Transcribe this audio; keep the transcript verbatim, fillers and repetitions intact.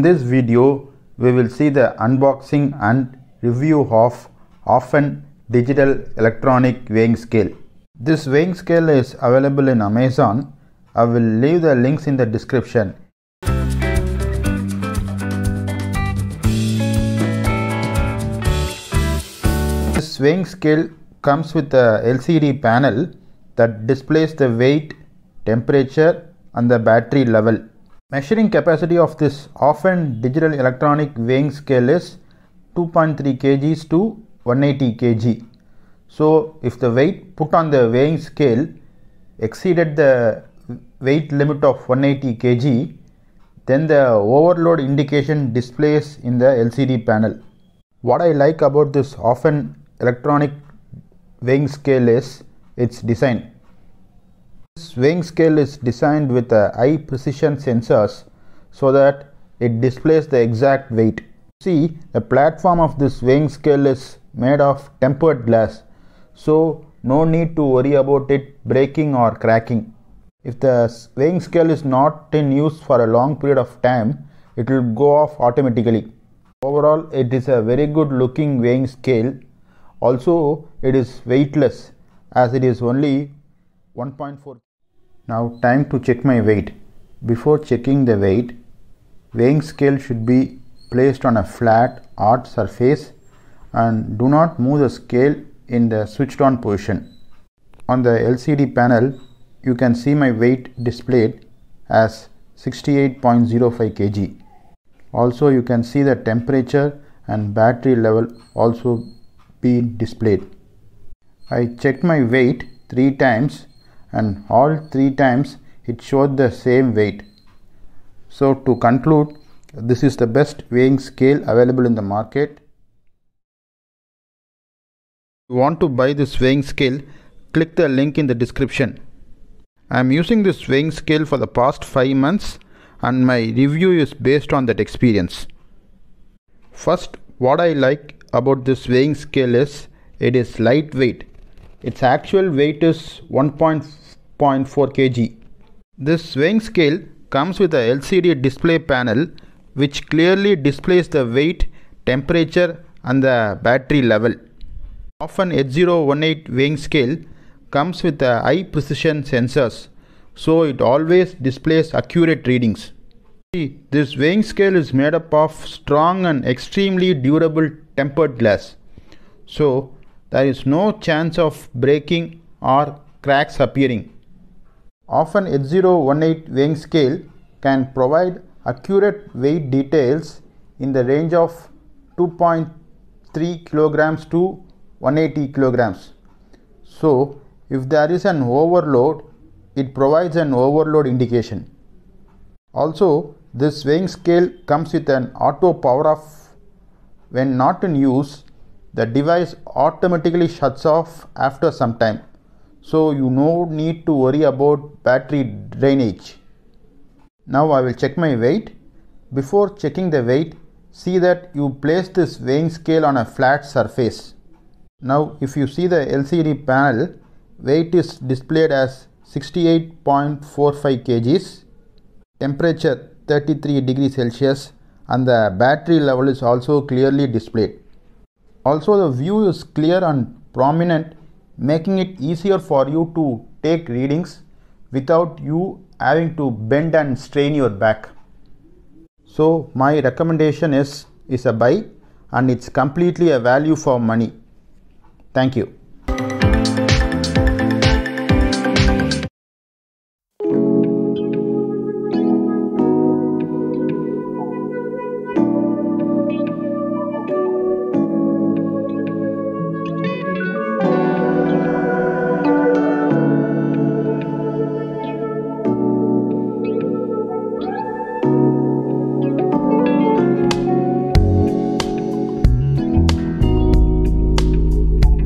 In this video, we will see the unboxing and review of Hoffen digital electronic weighing scale. This weighing scale is available in Amazon. I will leave the links in the description. This weighing scale comes with a L C D panel that displays the weight, temperature and the battery level. Measuring capacity of this Hoffen digital electronic weighing scale is two point three kilograms to one hundred eighty kilograms. So if the weight put on the weighing scale exceeded the weight limit of one hundred eighty kilograms, then the overload indication displays in the L C D panel. What I like about this Hoffen electronic weighing scale is its design. This weighing scale is designed with a high precision sensors so that it displays the exact weight. See, the platform of this weighing scale is made of tempered glass, so no need to worry about it breaking or cracking. If the weighing scale is not in use for a long period of time, it will go off automatically. Overall, it is a very good looking weighing scale. Also, it is weightless as it is only one point four. Now time to check my weight. Before checking the weight, weighing scale should be placed on a flat, hard surface and do not move the scale in the switched on position. On the L C D panel, you can see my weight displayed as sixty-eight point zero five kilograms. Also, you can see the temperature and battery level also be displayed. I checked my weight three times and all three times it showed the same weight. So to conclude, this is the best weighing scale available in the market. If you want to buy this weighing scale, click the link in the description. I am using this weighing scale for the past five months and my review is based on that experience. First, what I like about this weighing scale is it is lightweight. Its actual weight is one point four kilograms. This weighing scale comes with a L C D display panel which clearly displays the weight, temperature and the battery level. Hoffen H zero one eight weighing scale comes with a high precision sensors, so it always displays accurate readings. See, this weighing scale is made up of strong and extremely durable tempered glass, so there is no chance of breaking or cracks appearing. Hoffen H zero one eight weighing scale can provide accurate weight details in the range of two point three kilograms to one hundred eighty kilograms. So if there is an overload, it provides an overload indication. Also, this weighing scale comes with an auto power off. When not in use, the device automatically shuts off after some time, so you no need to worry about battery drainage. Now I will check my weight. Before checking the weight, see that you place this weighing scale on a flat surface. Now if you see the L C D panel, weight is displayed as sixty-eight point four five kilograms, temperature thirty-three degrees Celsius and the battery level is also clearly displayed. Also, the view is clear and prominent, making it easier for you to take readings without you having to bend and strain your back. So my recommendation is, is a buy, and it's completely a value for money. Thank you.